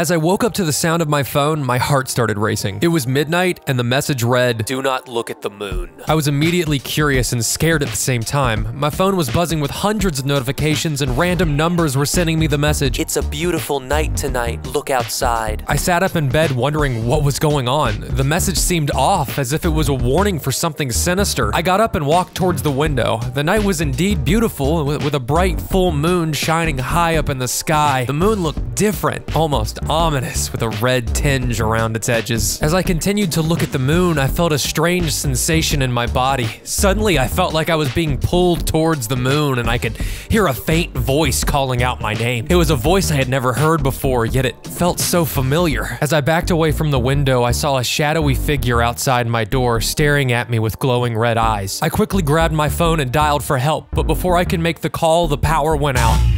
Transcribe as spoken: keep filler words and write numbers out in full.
As I woke up to the sound of my phone, my heart started racing. It was midnight, and the message read, "Do not look at the moon." I was immediately curious and scared at the same time. My phone was buzzing with hundreds of notifications, and random numbers were sending me the message, "It's a beautiful night tonight, look outside." I sat up in bed wondering what was going on. The message seemed off, as if it was a warning for something sinister. I got up and walked towards the window. The night was indeed beautiful, with a bright full moon shining high up in the sky. The moon looked different, almost ominous, with a red tinge around its edges. As I continued to look at the moon, I felt a strange sensation in my body. Suddenly, I felt like I was being pulled towards the moon, and I could hear a faint voice calling out my name. It was a voice I had never heard before, yet it felt so familiar. As I backed away from the window, I saw a shadowy figure outside my door staring at me with glowing red eyes. I quickly grabbed my phone and dialed for help, but before I could make the call, the power went out.